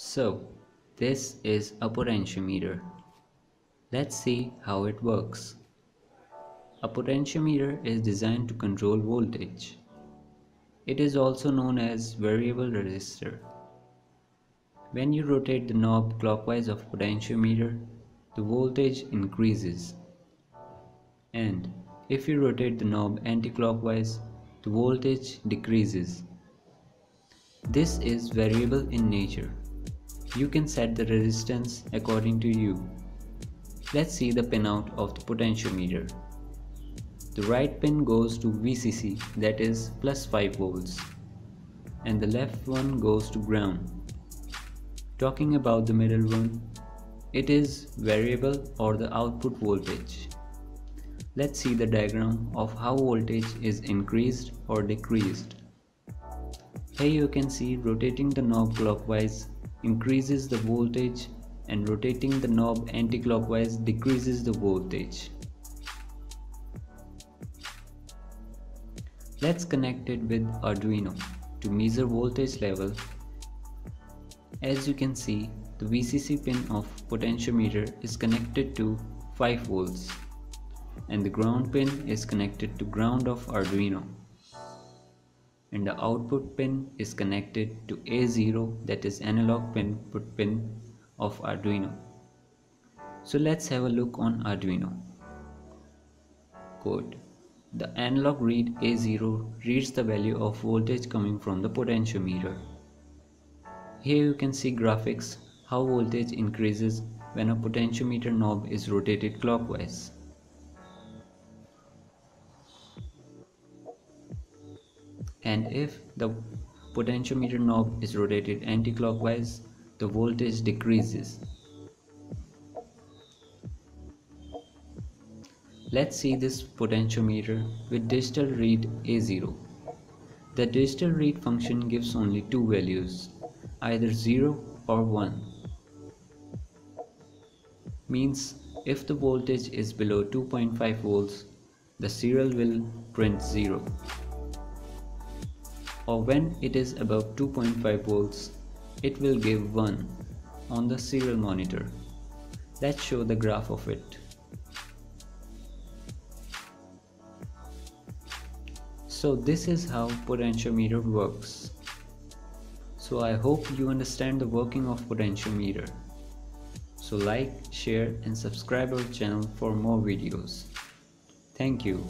So this is a potentiometer. Let's see how it works. A potentiometer is designed to control voltage. It is also known as variable resistor. When you rotate the knob clockwise of potentiometer, the voltage increases. And if you rotate the knob anti-clockwise, the voltage decreases. This is variable in nature. You can set the resistance according to you. Let's see the pinout of the potentiometer. The right pin goes to VCC, that is plus 5 volts, and the left one goes to ground. Talking about the middle one, it is variable or the output voltage. Let's see the diagram of how voltage is increased or decreased. Here you can see rotating the knob clockwise increases the voltage and rotating the knob anti-clockwise decreases the voltage. Let's connect it with Arduino to measure voltage level. As you can see, the VCC pin of potentiometer is connected to 5 volts. And the ground pin is connected to ground of Arduino, and the output pin is connected to A0, that is analog input pin of Arduino. So let's have a look on Arduino code. The analog read A0 reads the value of voltage coming from the potentiometer. Here you can see graphics how voltage increases when a potentiometer knob is rotated clockwise. And if the potentiometer knob is rotated anti-clockwise, the voltage decreases. Let's see this potentiometer with digital read A0. The digital read function gives only two values, either 0 or 1. Means if the voltage is below 2.5 volts, the serial will print 0. Or when it is above 2.5 volts, it will give 1 on the serial monitor. Let's show the graph of it. So this is how potentiometer works. So I hope you understand the working of potentiometer. So like, share and subscribe our channel for more videos. Thank you.